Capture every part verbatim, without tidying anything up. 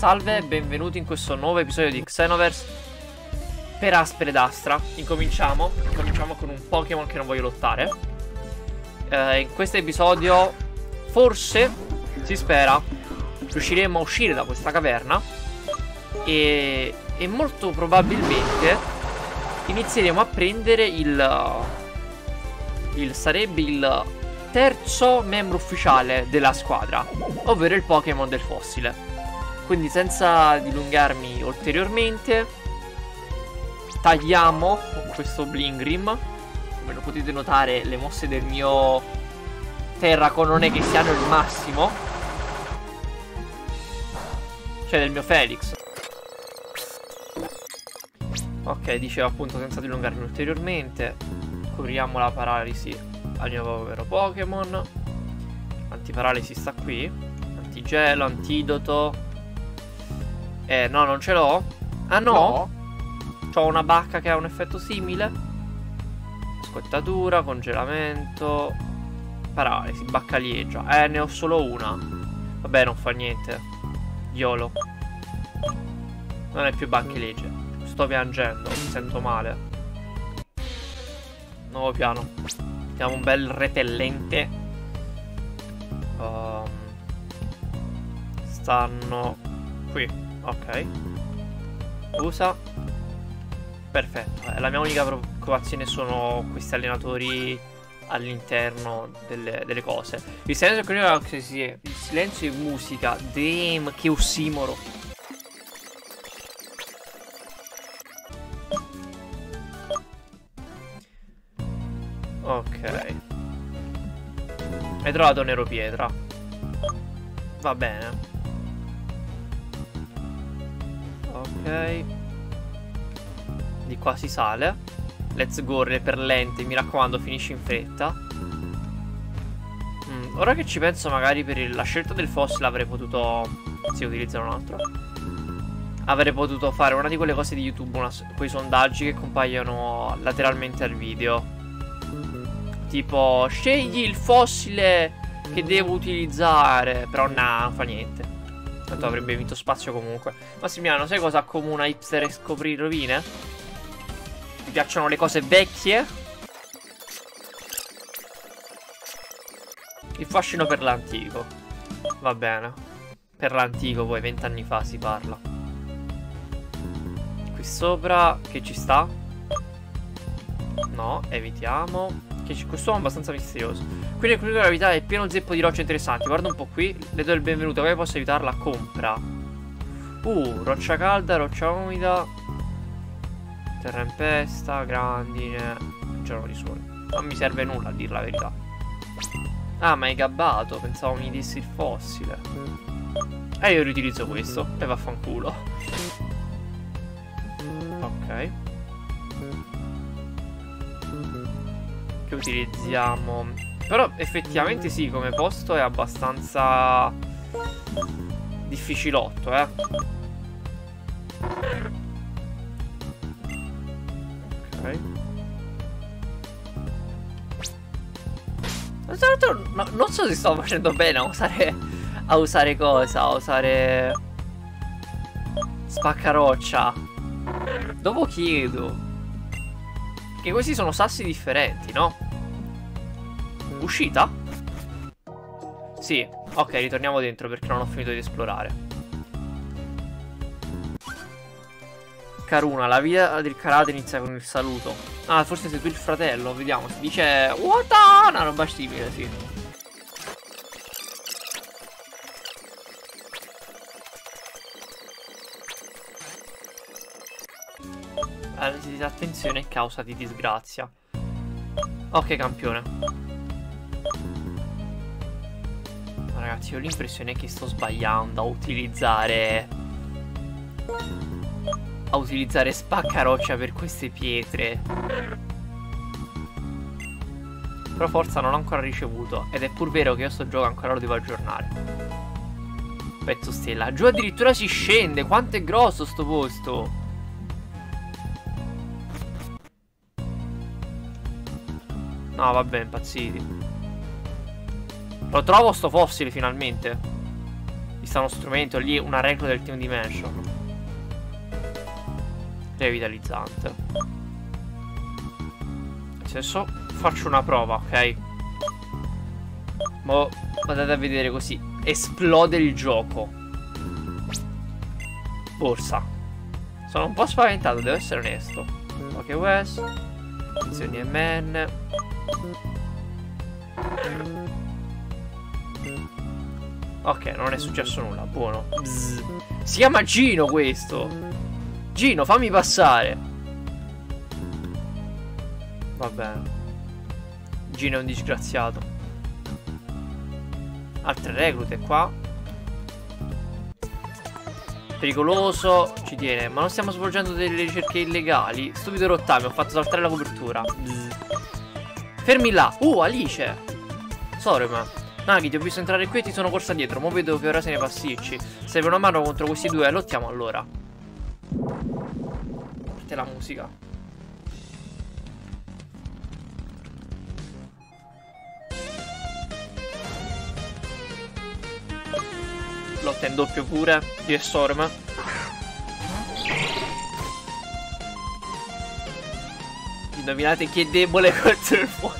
Salve, benvenuti in questo nuovo episodio di Xenoverse Per Aspera ad Astra. Incominciamo, incominciamo con un Pokémon che non voglio lottare. eh, In questo episodio, forse, si spera, riusciremo a uscire da questa caverna E, e molto probabilmente inizieremo a prendere il, il sarebbe il terzo membro ufficiale della squadra, ovvero il Pokémon del fossile. Quindi senza dilungarmi ulteriormente, tagliamo questo Blingrim. Come lo potete notare, le mosse del mio Terraco non è che siano il massimo, cioè del mio Felix. Ok, dicevo appunto senza dilungarmi ulteriormente. Curiamo la paralisi al mio povero Pokémon. Antiparalisi sta qui. Antigelo, antidoto. Eh, no, non ce l'ho. Ah, no? no. C'ho una bacca che ha un effetto simile. Scottatura, congelamento, paralisi, bacchiliege. Eh, ne ho solo una. Vabbè, non fa niente. YOLO. Non è più bacchiliege. Sto piangendo, mi sento male. Nuovo piano. Mettiamo un bel repellente. um, Stanno qui. Ok, usa. Perfetto, eh, la mia unica preoccupazione sono questi allenatori all'interno delle, delle cose. Il silenzio è il silenzio e musica. Damn, che ossimoro. Ok, hai trovato Nero Pietra. Va bene. Ok, di qua si sale. Let's go, per lente, mi raccomando, finisci in fretta. mm, Ora che ci penso, magari per il, la scelta del fossile avrei potuto... Sì, utilizzare un altro. Avrei potuto fare una di quelle cose di YouTube, una, quei sondaggi che compaiono lateralmente al video. Tipo, scegli il fossile che devo utilizzare. Però nah, non fa niente, tanto avrebbe vinto spazio comunque. Massimiliano, sai cosa accomuna hipster e scoprire rovine? Ti piacciono le cose vecchie? Il fascino per l'antico. Va bene. Per l'antico poi, vent'anni fa si parla. Qui sopra, che ci sta? No, evitiamo. Quest'uomo è abbastanza misterioso. Qui nel corridoio della vita è pieno zeppo di rocce interessanti. Guarda un po' qui, le do il benvenuto. Come posso aiutarla? Compra. Uh, roccia calda, roccia umida, terra in pesta, grandine, giorno di sole. Non mi serve nulla, a dir la verità. Ah, ma è gabbato. Pensavo mi dissi il fossile. E io riutilizzo questo. E vaffanculo. Ok, utilizziamo. Però effettivamente sì, come posto è abbastanza difficilotto, eh. Ok. No, non so se sto facendo bene a usare a usare cosa, a usare Spaccaroccia. Dopo chiedo. Che questi sono sassi differenti, no? Uscita? Sì, ok, ritorniamo dentro perché non ho finito di esplorare. Karuna, la vita del karate inizia con il saluto. Ah, forse sei tu il fratello, vediamo. Si dice... Wata! Una roba simile, sì. Analisi di disattenzione è causa di disgrazia. Ok, campione. Ma ragazzi, ho l'impressione che sto sbagliando a utilizzare A utilizzare Spaccaroccia per queste pietre. Però forza, non l'ho ancora ricevuto. Ed è pur vero che io sto gioco ancora lo devo aggiornare. Pezzo stella. Giù addirittura si scende. Quanto è grosso sto posto. No, vabbè, impazziti. Lo trovo sto fossile finalmente. Il sta uno strumento lì, una regola del Team Dimension. Revitalizzante. Adesso faccio una prova, ok? Mo andate a vedere così. Esplode il gioco. Borsa. Sono un po' spaventato, devo essere onesto. Ok, West. Azioni M N. Ok, non è successo nulla, buono. Bzz. Si chiama Gino questo. Gino, fammi passare. Va bene. Gino è un disgraziato. Altre reclute qua. Pericoloso, ci tiene. Ma non stiamo svolgendo delle ricerche illegali? Stupido rottame, ho fatto saltare la copertura. Bzz. Fermi là. Uh, Alice. Sorum. Naghi, ti ho visto entrare qui e ti sono corsa dietro. Ma vedo che ora se ne pasticci. Serve una mano contro questi due. Lottiamo allora. Parte la musica. Lotta in doppio pure. Io e Sorum. Indovinate chi è debole contro il fuoco.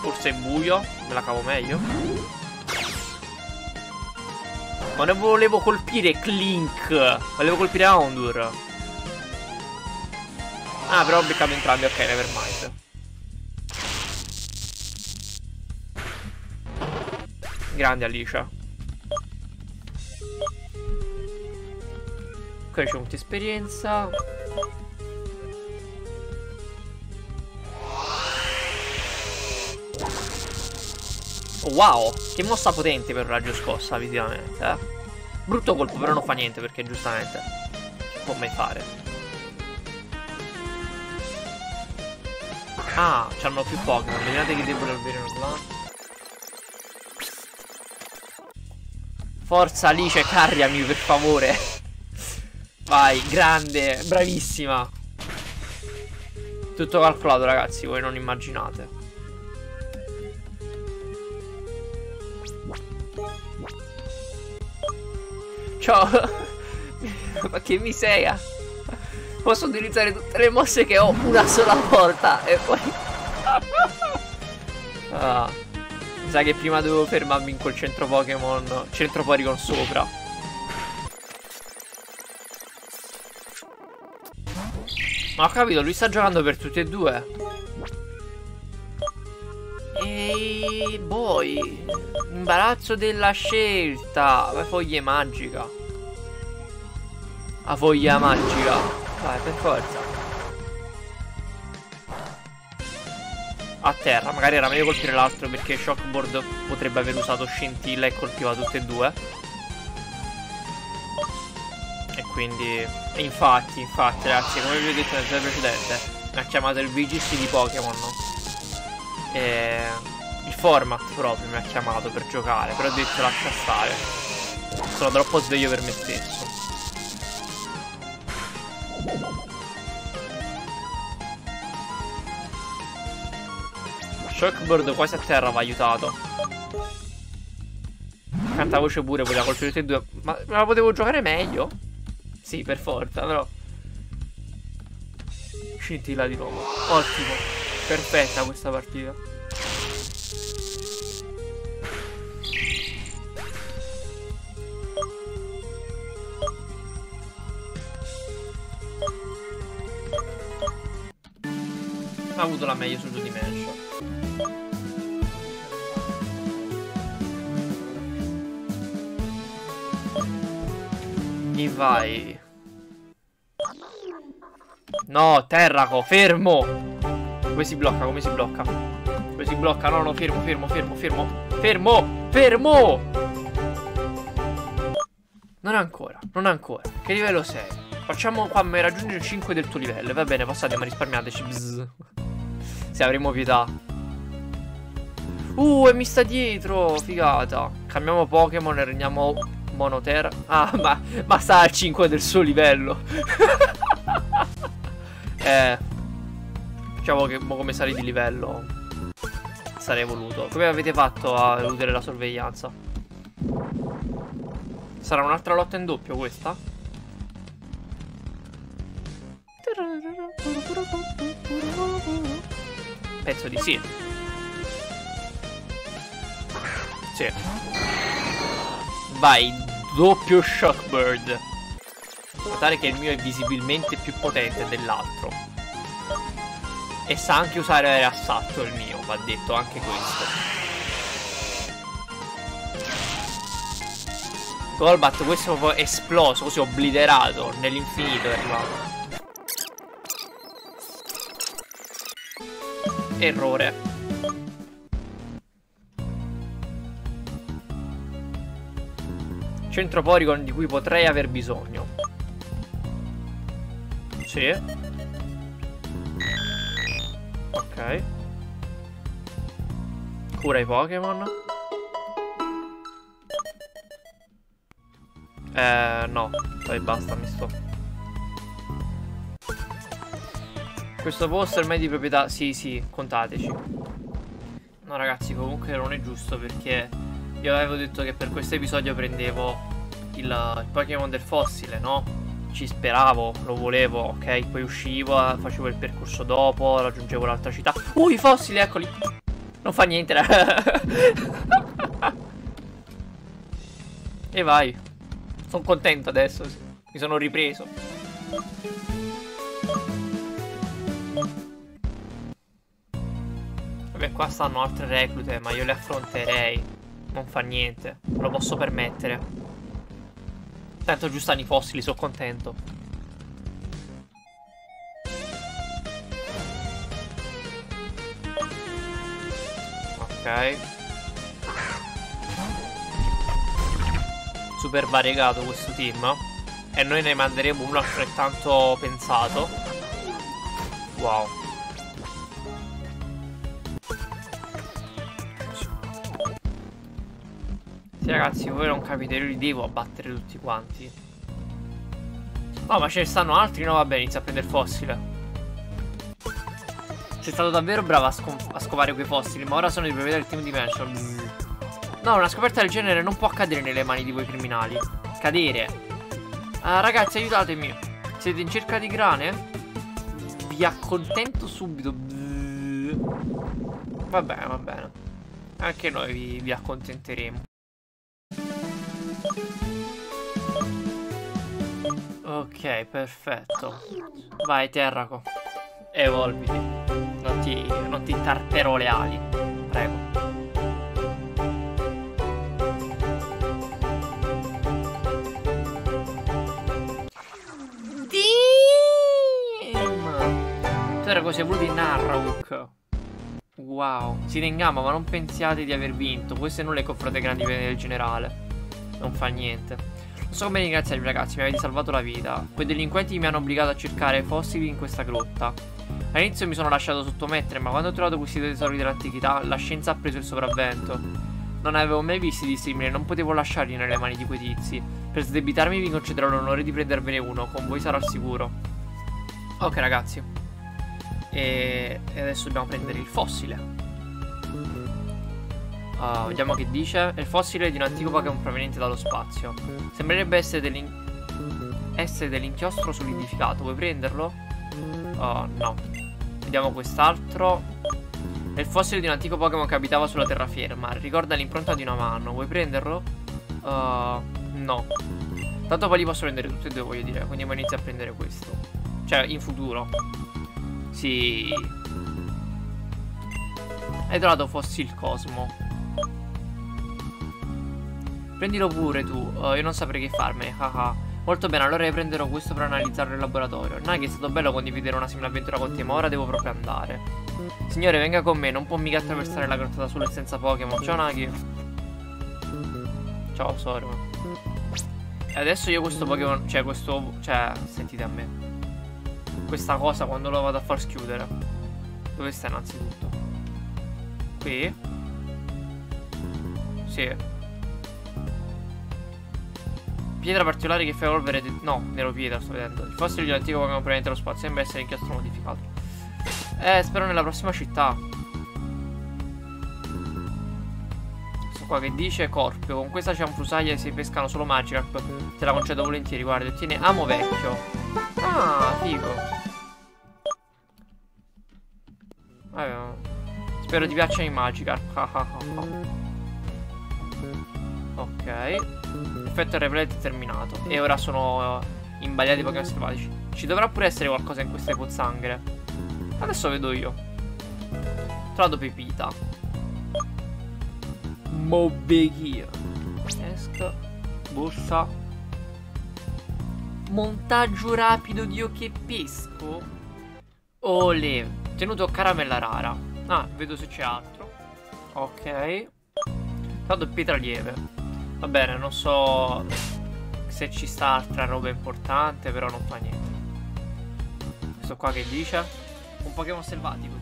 Forse è buio, me la cavo meglio. Ma non volevo colpire Clink, volevo colpire Houndur. Ah, però ho beccato entrambi, ok, nevermind. Grande Alicia. Ok, c'è molta esperienza. Wow, che mossa potente per un raggio scossa, visivamente, eh? Brutto colpo, però non fa niente perché giustamente non può mai fare. Ah, c'hanno più Pokémon, vedete che debole al vero là. Forza Alice, carriami per favore. Vai, grande, bravissima. Tutto calcolato, ragazzi, voi non immaginate. Ciao. Ma che miseria. Posso utilizzare tutte le mosse che ho una sola volta. E poi ah, mi sa che prima devo fermarmi in quel centro Pokémon, centro Porygon sopra. Ma ho capito, lui sta giocando per tutti e due. Ehi, boy. Imbarazzo della scelta. La foglia magica. La foglia magica. Dai, per forza. A terra. Magari era meglio colpire l'altro perché Shuckbird potrebbe aver usato scintilla e colpiva tutte e due. E quindi... Infatti, infatti, ragazzi, come vi ho detto nel video precedente, mi ha chiamato il V G C di Pokémon, no? E il format proprio mi ha chiamato per giocare, però ho detto lascia stare, sono troppo sveglio per me stesso. Shuckbird quasi a terra, va aiutato. Cantavoce pure, voleva colpire tutti e due. Ma me la potevo giocare meglio? Sì, per forza, però scintilla di nuovo. Ottimo. Perfetta questa partita. Ha avuto la meglio su Dimension. E vai. No, Terraco, fermo. Come si blocca? Come si blocca? Come si blocca? No, no, fermo, fermo, fermo, fermo. Fermo, fermo. Non ancora, non ancora. Che livello sei? Facciamo qua a raggiungere il cinque del tuo livello. Va bene, passate, ma risparmiateci. Bzz. Se avremo pietà. Uh, e mi sta dietro. Figata. Cambiamo Pokémon e rendiamo Monoterra. Ah, ma, ma sta al cinque del suo livello. eh... Diciamo che come sali di livello sarei voluto. Come avete fatto a eludere la sorveglianza? Sarà un'altra lotta in doppio questa? Penso di sì. Sì. Vai, doppio Shuckbird. Notare che il mio è visibilmente più potente dell'altro. E sa anche usare aereo assalto il mio, va detto anche questo. Golbat, questo è proprio esploso, così obliterato nell'infinito è arrivato. Errore. Centro Porygon di cui potrei aver bisogno. Sì. Ok. Cura i Pokémon. Eh no, poi basta, mi sto. Questo posto è ormai di proprietà... Sì, sì, contateci. No ragazzi, comunque non è giusto perché io avevo detto che per questo episodio prendevo il, il Pokémon del fossile, no? Ci speravo, lo volevo, ok? Poi uscivo, facevo il percorso dopo, raggiungevo l'altra città. Uh, i fossili, eccoli! Non fa niente. E vai. Sono contento adesso, mi sono ripreso. Vabbè, qua stanno altre reclute, ma io le affronterei. Non fa niente, me lo posso permettere. Tanto giù stanno i fossili, sono contento. Ok. Super variegato questo team. E noi ne manderemo uno altrettanto pensato. Wow. Ragazzi, voi non capite, io li devo abbattere tutti quanti. No, ma ce ne stanno altri? No, vabbè, inizia a prendere fossile. Sei stato davvero bravo a, a scovare quei fossili, ma ora sono di proprietà del Team Dimension. No, una scoperta del genere non può cadere nelle mani di voi criminali. Cadere. Ah, ragazzi, aiutatemi. Siete in cerca di grane? Vi accontento subito. Va bene, va bene. Anche noi vi, vi accontenteremo. Ok, perfetto. Vai, Terraco. Evolviti. Non ti, non ti tarterò le ali. Prego. Damn! Terraco si è voluto in Narrauk. Wow. Siete in gamba, ma non pensiate di aver vinto. Queste non le confrontate grandi bene del generale. Non fa niente. Non so come ringraziarvi ragazzi, mi avete salvato la vita. Quei delinquenti mi hanno obbligato a cercare fossili in questa grotta. All'inizio mi sono lasciato sottomettere, ma quando ho trovato questi tesori dell'antichità, la scienza ha preso il sopravvento. Non avevo mai visti di simile, non potevo lasciarli nelle mani di quei tizi. Per sdebitarmi vi concederò l'onore di prendervene uno, con voi sarò al sicuro. Ok ragazzi, e adesso dobbiamo prendere il fossile. Uh, vediamo che dice. È il fossile di un antico Pokémon proveniente dallo spazio. Sembrerebbe essere dell'inchiostro dell solidificato. Vuoi prenderlo? Oh, no. Vediamo quest'altro. È il fossile di un antico Pokémon che abitava sulla terraferma. Ricorda l'impronta di una mano. Vuoi prenderlo? Uh, no. Tanto poi li posso prendere tutti e due, voglio dire. Quindi inizio a prendere questo. Cioè, in futuro. Sì. Hai trovato Fossil Cosmo. Prendilo pure tu, uh, io non saprei che farmene, haha. Molto bene, allora riprenderò questo per analizzarlo in laboratorio. Nah, che è stato bello condividere una simile avventura con te, ma ora devo proprio andare. Signore, venga con me, non può mica attraversare la grotta da solo e senza Pokémon. Ciao Nagi. Ciao Sorum. E adesso io questo Pokémon, cioè questo, cioè, sentite a me. Questa cosa quando lo vado a far schiudere. Dove sta innanzitutto? Qui? Sì. Pietra particolare che fa evolvere... No, nero pietra, sto vedendo. Il fossile di un antico Pokémon proveniente dallo spazio sembra essere inchiostro modificato. Eh, spero nella prossima città. Questo qua che dice Corpio. Con questa c'è un fusaglia e se pescano solo Magikarp. Te la concedo volentieri, guarda. Tiene amo vecchio. Ah, figo. Spero ti piacciono i Magikarp. Ok. Effetto repellente terminato. E ora sono imbagliati i Pokémon selvatici. Ci dovrà pure essere qualcosa in queste pozzanghere. Adesso vedo io. Trado pepita. Mobbeghia. Test. Borsa. Montaggio rapido di io che pesco. Ole. Tenuto caramella rara. Ah, vedo se c'è altro. Ok. Trado pietra lieve. Va bene, non so se ci sta altra roba importante, però non fa niente. Questo qua che dice? Un Pokémon selvatico.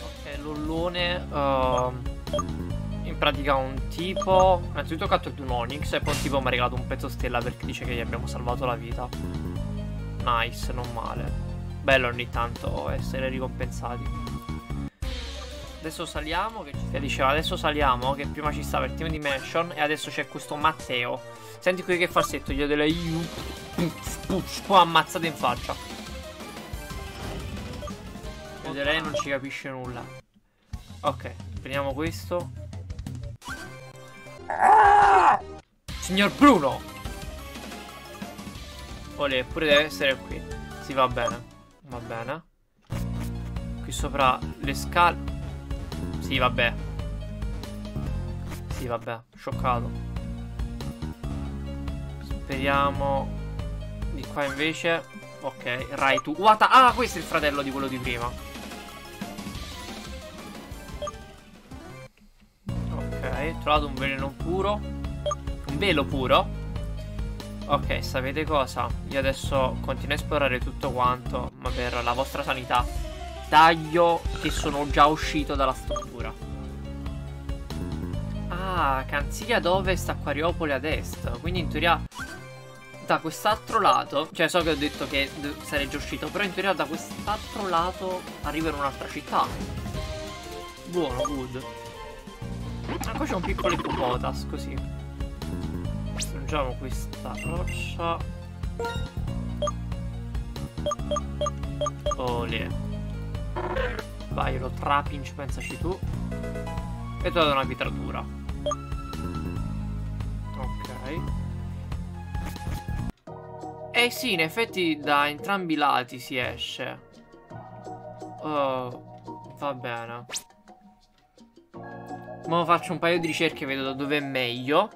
Ok, l'ollone uh, in pratica un tipo. Innanzitutto ho catturato un Onix e poi un tipo mi ha regalato un pezzo stella perché dice che gli abbiamo salvato la vita. Nice, non male. Bello ogni tanto essere ricompensati. Adesso saliamo. Che ci diceva adesso saliamo. Che prima ci stava il Team Dimension. E adesso c'è questo Matteo. Senti qui che falsetto. Gli ho delle I U. Poi ammazzate in faccia. Vedete, lei non ci capisce nulla. Ok, prendiamo questo. Ah! Signor Bruno. Olè, pure deve essere qui. Sì, va bene. Va bene. Qui sopra le scale. Sì, vabbè. Sì, vabbè. Scioccato. Speriamo. Di qua invece. Ok. Raitu. Wata. Ah, questo è il fratello di quello di prima. Ok. Ho trovato un veleno puro. Un velo puro. Ok, sapete cosa? Io adesso continuo a esplorare tutto quanto, ma per la vostra sanità. Taglio che sono già uscito dalla struttura. Ah, Canziglia ad ovest a Quariopoli ad est. Quindi in teoria da quest'altro lato, cioè so che ho detto che sarei già uscito, però in teoria da quest'altro lato arrivo in un'altra città. Buono, good. Ah, qua c'è un piccolo ipopotas, così. Aggiungiamo questa roccia. Olè. Vai, lo trapinch, pensaci tu. E tu hai una pietratura. Ok. Eh sì, in effetti da entrambi i lati si esce. Oh, va bene. Mo faccio un paio di ricerche e vedo da dove è meglio.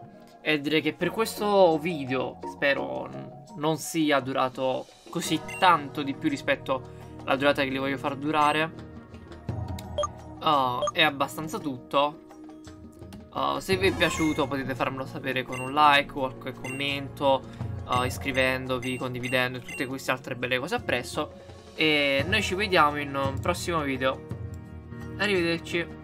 E direi che per questo video spero non sia durato così tanto di più rispetto alla durata che li voglio far durare. uh, È abbastanza tutto. uh, Se vi è piaciuto potete farmelo sapere con un like, qualche commento, uh, iscrivendovi, condividendo e tutte queste altre belle cose appresso. E noi ci vediamo in un prossimo video. Arrivederci.